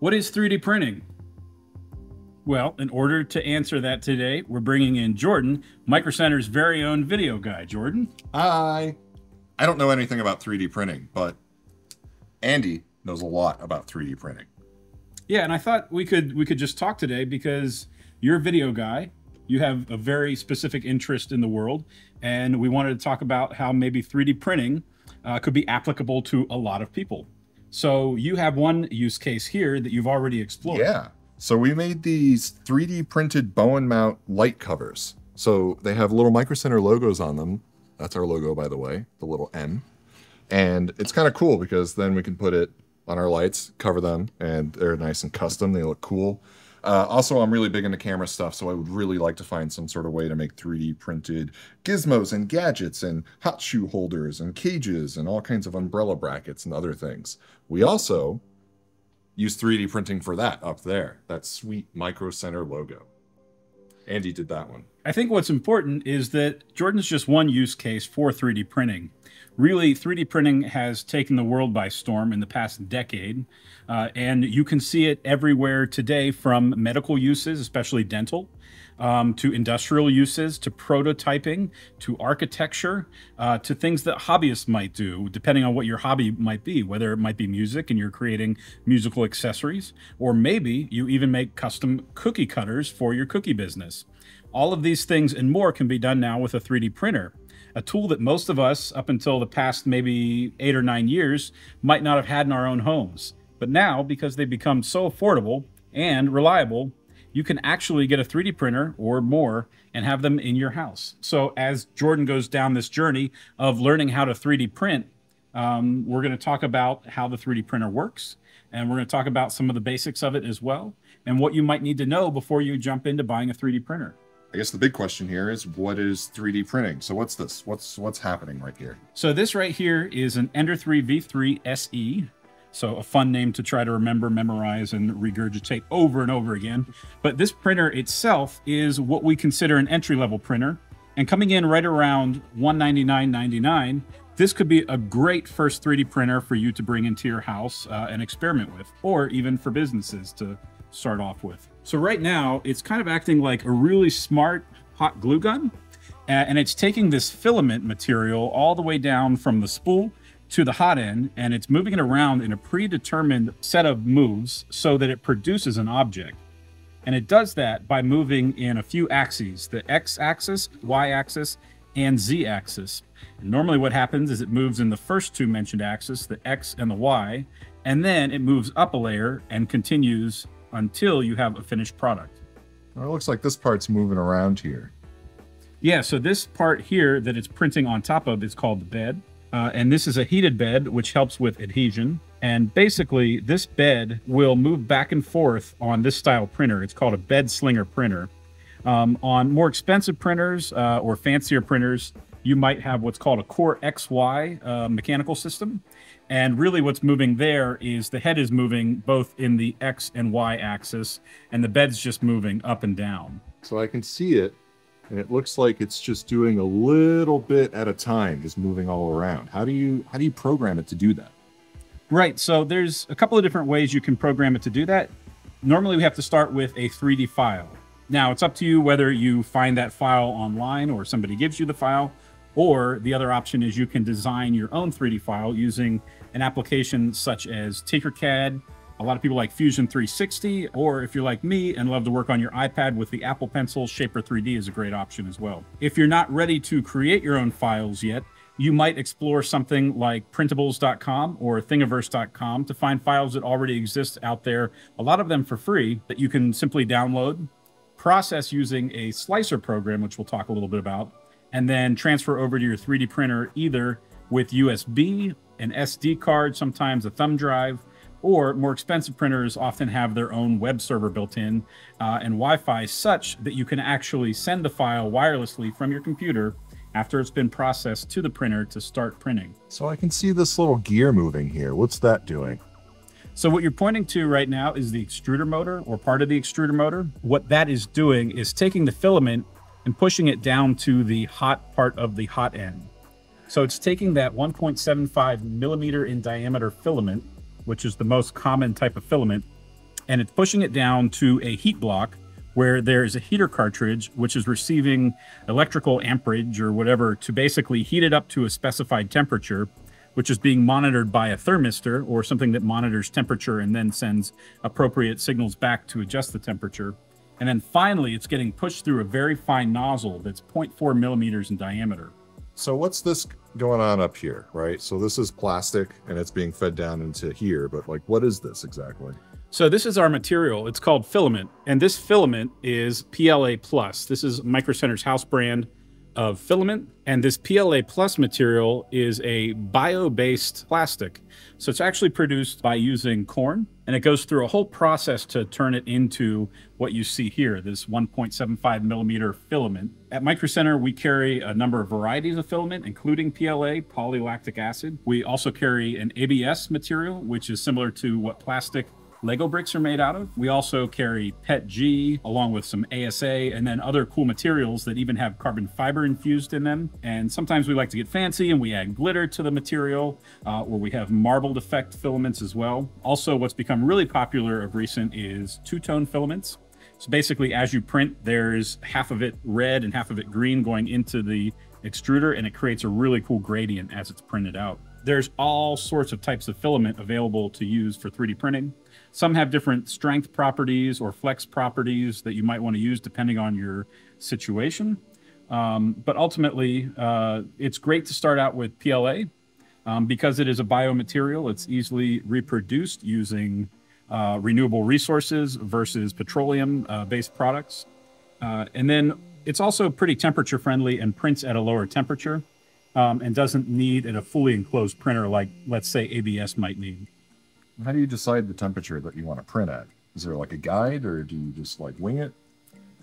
What is 3D printing? Well, in order to answer that today, we're bringing in Jordan, Micro Center's very own video guy. Jordan? Hi. I don't know anything about 3D printing, but Andy knows a lot about 3D printing. Yeah, and I thought we could just talk today because you're a video guy. You have a very specific interest in the world, and we wanted to talk about how maybe 3D printing could be applicable to a lot of people. So you have one use case here that you've already explored. Yeah. So we made these 3D printed bow and mount light covers. So they have little Micro Center logos on them. That's our logo, by the way, the little M. And it's kind of cool because then we can put it on our lights, cover them, and they're nice and custom. They look cool. Also, I'm really big into camera stuff, so I would really like to find some sort of way to make 3D printed gizmos and gadgets and hot shoe holders and cages and all kinds of umbrella brackets and other things. We also use 3D printing for that up there, that sweet Micro Center logo. Andy did that one. I think what's important is that Jordan's just one use case for 3D printing. Really, 3D printing has taken the world by storm in the past decade, and you can see it everywhere today, from medical uses, especially dental, to industrial uses, to prototyping, to architecture, to things that hobbyists might do, depending on what your hobby might be, whether it might be music and you're creating musical accessories, or maybe you even make custom cookie cutters for your cookie business. All of these things and more can be done now with a 3D printer, a tool that most of us up until the past maybe 8 or 9 years might not have had in our own homes. But now, because they've become so affordable and reliable, you can actually get a 3D printer or more and have them in your house. So as Jordan goes down this journey of learning how to 3D print, we're going to talk about how the 3D printer works, and we're going to talk about some of the basics of it as well, and what you might need to know before you jump into buying a 3D printer. I guess the big question here is, what is 3D printing? So what's this? What's happening right here? So this right here is an Ender 3 V3 SE. So a fun name to try to remember, memorize, and regurgitate over and over again. But this printer itself is what we consider an entry-level printer. And coming in right around $199.99, this could be a great first 3D printer for you to bring into your house and experiment with, or even for businesses to start off with. So right now, it's kind of acting like a really smart hot glue gun, and it's taking this filament material all the way down from the spool to the hot end, and it's moving it around in a predetermined set of moves so that it produces an object. And it does that by moving in a few axes, the x-axis, y-axis, and z-axis. Normally what happens is it moves in the first two mentioned axes, the x and the y, and then it moves up a layer and continues until you have a finished product. Well, it looks like this part's moving around here. Yeah, so this part here that it's printing on top of is called the bed. And this is a heated bed, which helps with adhesion. And basically, this bed will move back and forth on this style printer. It's called a bed slinger printer. On more expensive printers or fancier printers, you might have what's called a core XY mechanical system. And really what's moving there is the head is moving both in the X and Y axis, and the bed's just moving up and down. So I can see it, and it looks like it's just doing a little bit at a time, just moving all around. How do you program it to do that? Right, so there's a couple of different ways you can program it to do that. Normally we have to start with a 3D file. Now it's up to you whether you find that file online or somebody gives you the file, or the other option is you can design your own 3D file using an application such as Tinkercad. A lot of people like Fusion 360, or if you're like me and love to work on your iPad with the Apple Pencil, Shapr3D is a great option as well. If you're not ready to create your own files yet, you might explore something like printables.com or thingiverse.com to find files that already exist out there, a lot of them for free, that you can simply download, process using a slicer program, which we'll talk a little bit about, and then transfer over to your 3D printer either with USB, an SD card, sometimes a thumb drive, or more expensive printers often have their own web server built in and Wi-Fi, such that you can actually send the file wirelessly from your computer after it's been processed to the printer to start printing. So I can see this little gear moving here. What's that doing? So what you're pointing to right now is the extruder motor, or part of the extruder motor. What that is doing is taking the filament and pushing it down to the hot part of the hot end. So it's taking that 1.75 millimeter in diameter filament, which is the most common type of filament, and it's pushing it down to a heat block where there is a heater cartridge, which is receiving electrical amperage or whatever to basically heat it up to a specified temperature, which is being monitored by a thermistor or something that monitors temperature and then sends appropriate signals back to adjust the temperature. And then finally, it's getting pushed through a very fine nozzle that's 0.4 millimeters in diameter. So what's this going on up here, right? So this is plastic and it's being fed down into here, but like, what is this exactly? So this is our material. It's called filament. And this filament is PLA+. This is Micro Center's house brand of filament. And this PLA+ material is a bio-based plastic. So it's actually produced by using corn, and it goes through a whole process to turn it into what you see here, this 1.75 millimeter filament. At Micro Center, we carry a number of varieties of filament, including PLA, polylactic acid. We also carry an ABS material, which is similar to what plastic Lego bricks are made out of. We also carry PETG along with some ASA and then other cool materials that even have carbon fiber infused in them. And sometimes we like to get fancy and we add glitter to the material, or we have marbled effect filaments as well. Also, what's become really popular of recent is two-tone filaments. So basically, as you print, there's half of it red and half of it green going into the extruder, and it creates a really cool gradient as it's printed out. There's all sorts of types of filament available to use for 3D printing. Some have different strength properties or flex properties that you might want to use depending on your situation. But ultimately, it's great to start out with PLA because it is a biomaterial. It's easily reproduced using renewable resources versus petroleum-based products. And then it's also pretty temperature friendly and prints at a lower temperature and doesn't need a fully enclosed printer like, let's say, ABS might need. How do you decide the temperature that you want to print at? Is there like a guide, or do you just like wing it?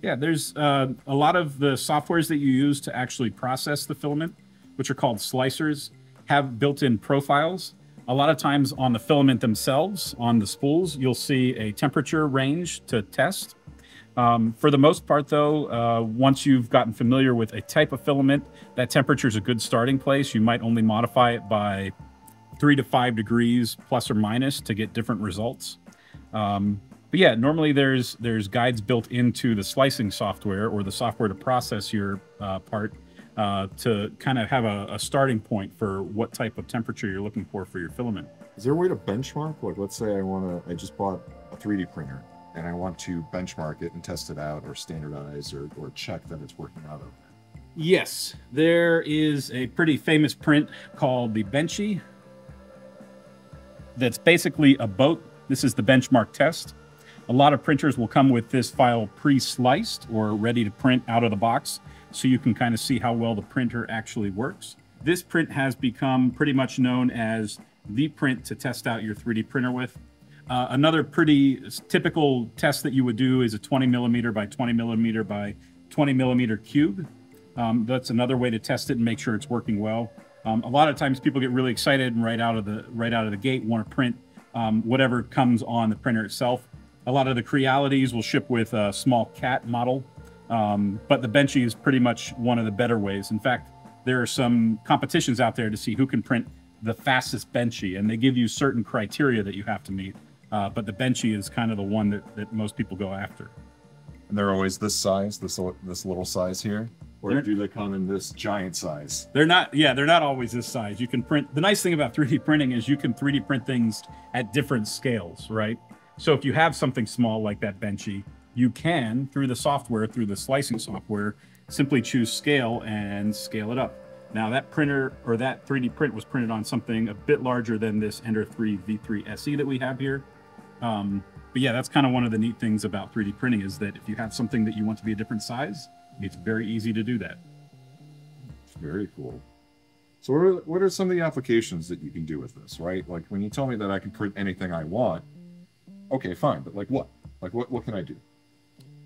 Yeah, there's a lot of the softwares that you use to actually process the filament, which are called slicers, have built-in profiles. A lot of times on the filament themselves, on the spools, you'll see a temperature range to test. For the most part, though, once you've gotten familiar with a type of filament, that temperature is a good starting place. You might only modify it by 3 to 5 degrees plus or minus to get different results. But yeah, normally there's guides built into the slicing software or the software to process your part to kind of have a starting point for what type of temperature you're looking for your filament. Is there a way to benchmark? Like, let's say I just bought a 3D printer and I want to benchmark it and test it out or standardize or check that it's working out. Yes, there is a pretty famous print called the Benchy. That's basically a boat. This is the benchmark test. A lot of printers will come with this file pre-sliced or ready to print out of the box, so you can kind of see how well the printer actually works. This print has become pretty much known as the print to test out your 3D printer with. Another pretty typical test that you would do is a 20 millimeter by 20 millimeter by 20 millimeter cube. That's another way to test it and make sure it's working well. A lot of times people get really excited and right out of the gate want to print whatever comes on the printer itself. A lot of the Crealities will ship with a small cat model, but the Benchy is pretty much one of the better ways. In fact, there are some competitions out there to see who can print the fastest Benchy, and they give you certain criteria that you have to meet, but the Benchy is kind of the one that most people go after. And they're always this size, this little size here? Or do they come in this giant size? They're not always this size. You can print. The nice thing about 3D printing is you can 3D print things at different scales, right? So if you have something small like that Benchy, you can, through the software, through the slicing software, simply choose scale and scale it up. Now that printer or that 3D print was printed on something a bit larger than this Ender 3 V3 SE that we have here. But yeah, that's kind of one of the neat things about 3D printing is that if you have something that you want to be a different size, it's very easy to do that. It's very cool. So what are some of the applications that you can do with this, right? Like when you tell me that I can print anything I want, okay, fine, but like what? Like what can I do?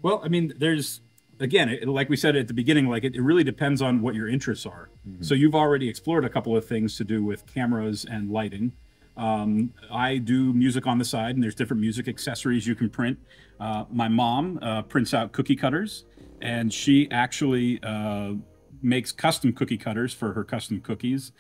Well, I mean, there's, again, like we said at the beginning, like it really depends on what your interests are. Mm-hmm. So you've already explored a couple of things to do with cameras and lighting. I do music on the side, and there's different music accessories you can print. My mom prints out cookie cutters. And she actually makes custom cookie cutters for her custom cookies.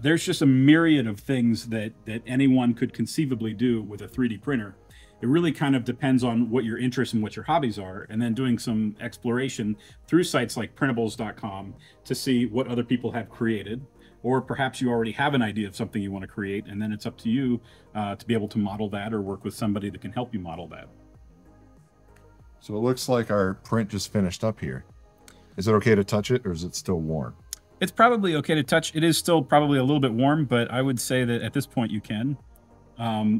There's just a myriad of things that anyone could conceivably do with a 3D printer. It really kind of depends on what your interests and what your hobbies are, and then doing some exploration through sites like printables.com to see what other people have created. Or perhaps you already have an idea of something you want to create, and then it's up to you to be able to model that or work with somebody that can help you model that. So it looks like our print just finished up here. Is it okay to touch it, or is it still warm? It's probably okay to touch. It is still probably a little bit warm, but I would say that at this point you can.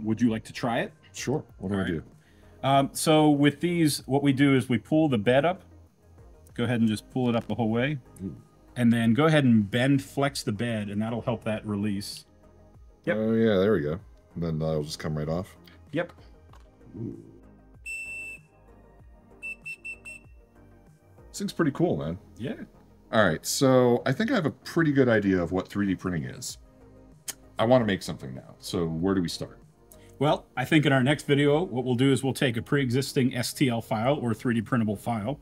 Would you like to try it? Sure. What do we do? So with these, what we do is we pull the bed up. Go ahead and just pull it up the whole way. Ooh. And then go ahead and bend, flex the bed, and that'll help that release. Yep. Oh yeah, there we go. And then that'll just come right off. Yep. Ooh. This thing's pretty cool, man. Yeah. All right, so I think I have a pretty good idea of what 3D printing is. I want to make something now, so where do we start? Well, I think in our next video, what we'll do is we'll take a pre-existing STL file or 3D printable file,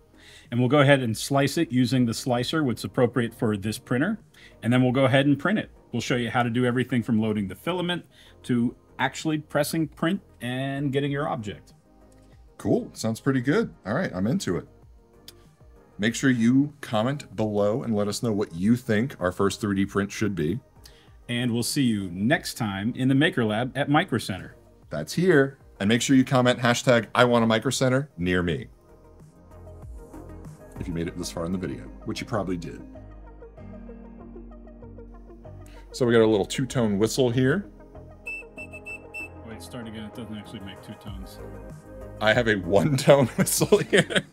and we'll go ahead and slice it using the slicer, which is appropriate for this printer, and then we'll go ahead and print it. We'll show you how to do everything from loading the filament to actually pressing print and getting your object. Cool, sounds pretty good. All right, I'm into it. Make sure you comment below and let us know what you think our first 3D print should be. And we'll see you next time in the Maker Lab at Micro Center. That's here. And make sure you comment hashtag I want a Micro Center near me. If you made it this far in the video, which you probably did. So we got a little two-tone whistle here. Wait, start again. It doesn't actually make two tones. I have a one-tone whistle here.